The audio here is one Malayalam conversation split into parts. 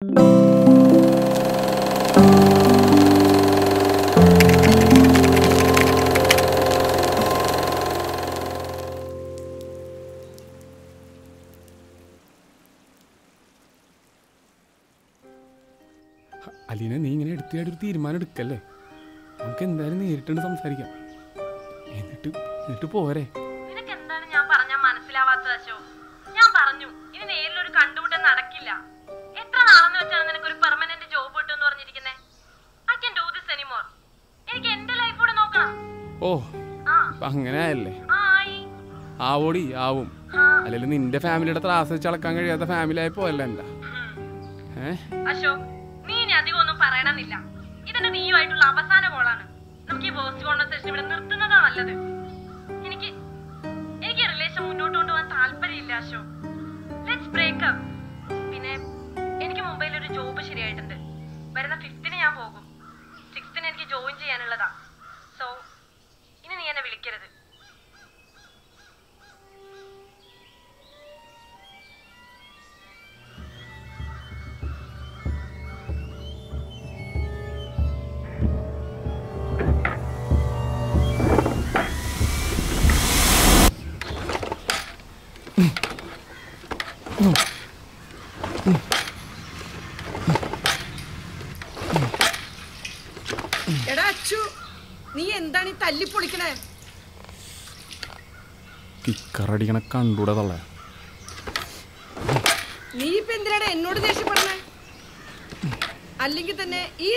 Alina, you are going to be able to get a little bit of a let's break up. So, I'm going to go to the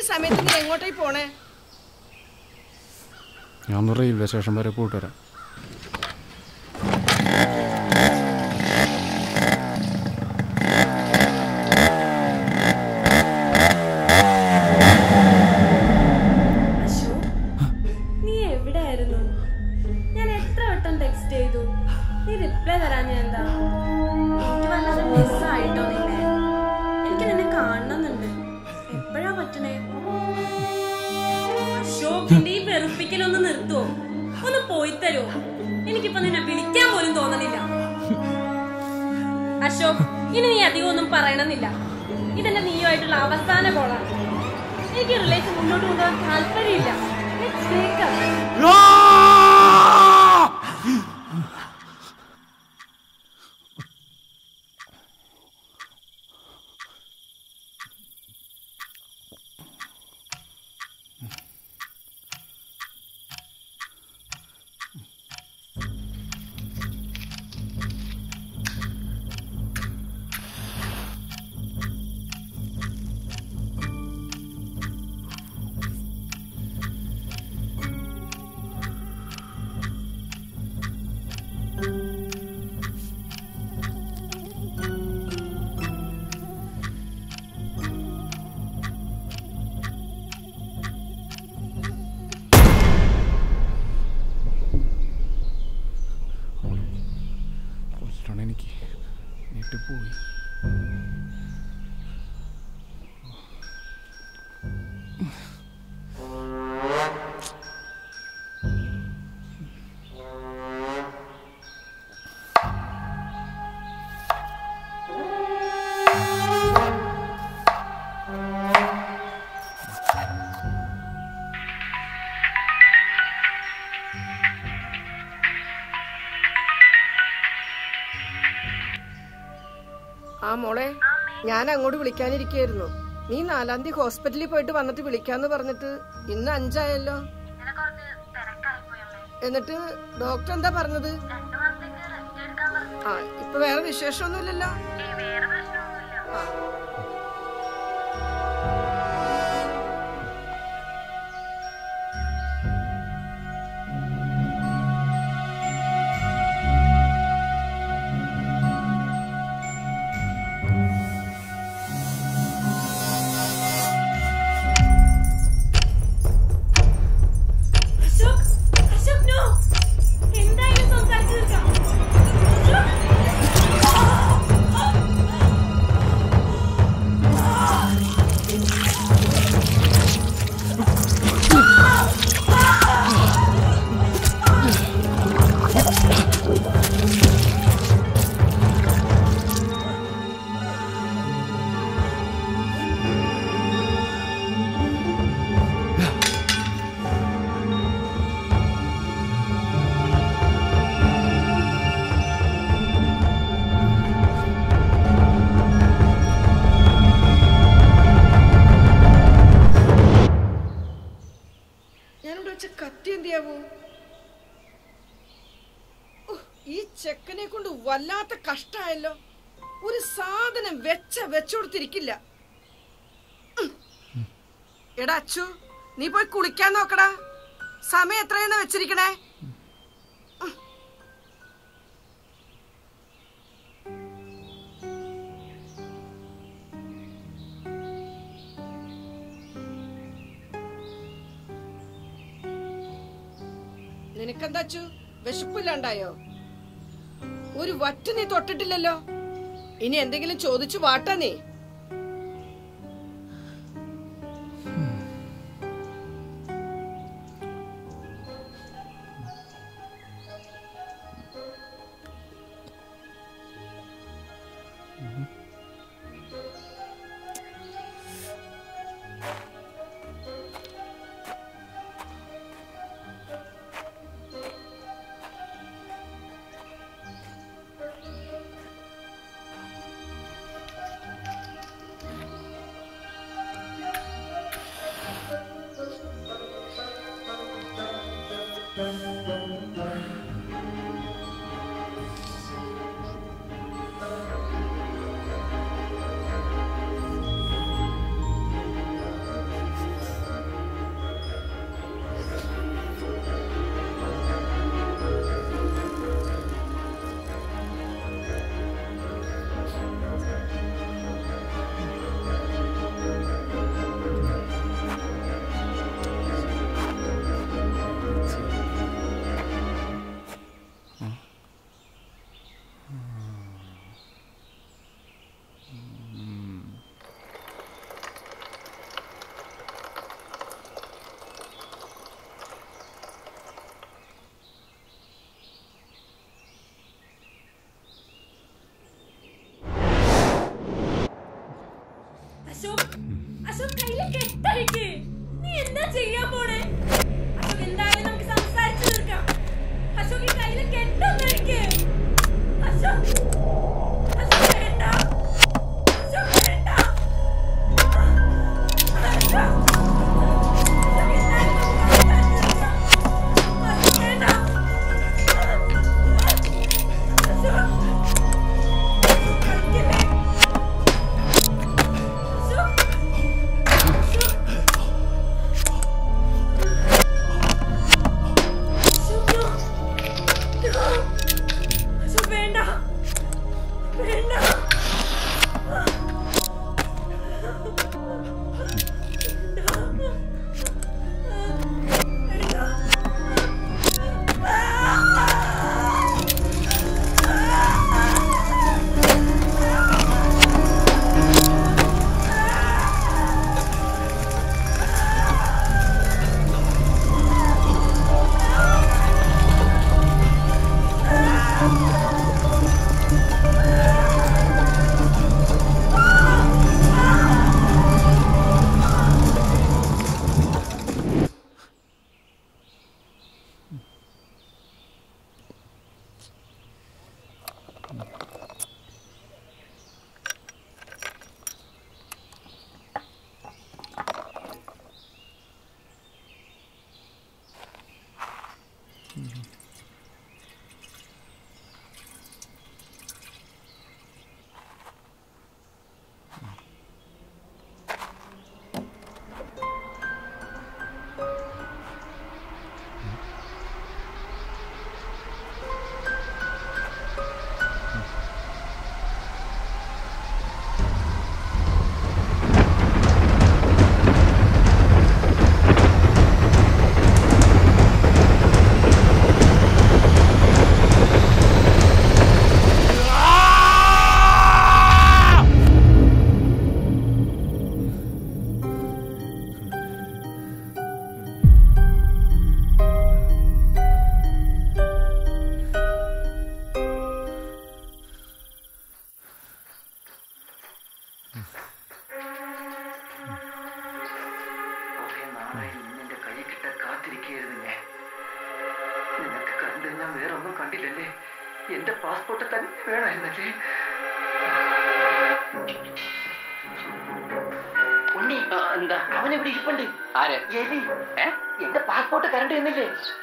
railway station. I'm going to go to the hospital. I'm going to go to the hospital. ചെക്കനെ കൊണ്ട് വല്ലാത്ത കഷ്ടമായല്ലോ. ഒരു സാധനം വെച്ചോടുത്തിരിക്കില്ല. എടാ അച്ചു, നീ പോയി കുളിക്കാൻ നോക്കടാ. സമയം എത്രയെന്ന് വെച്ചിരിക്കണേ? നിനക്കെന്താ അച്ചു വിശപ്പില്ലാണ്ടായോ? ഒരു വറ്റ് നീ തൊട്ടിട്ടില്ലല്ലോ. ഇനി എന്തെങ്കിലും ചോദിച്ചു വാട്ടാ നീ.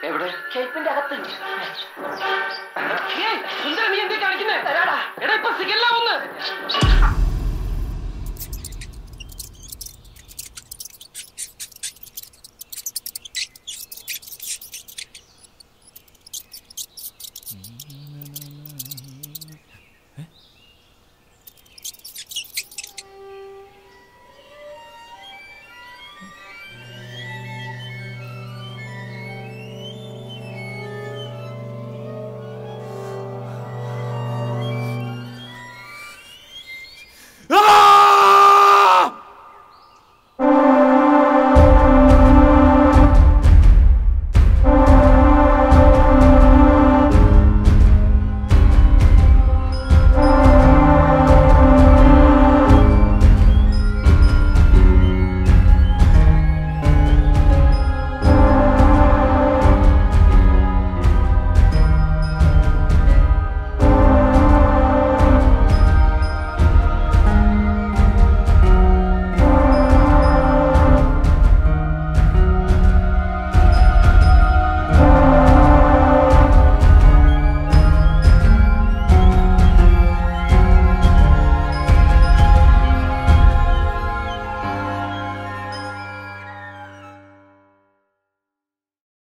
എവിടെ? ഷേപ്പിന്റെ അകത്ത്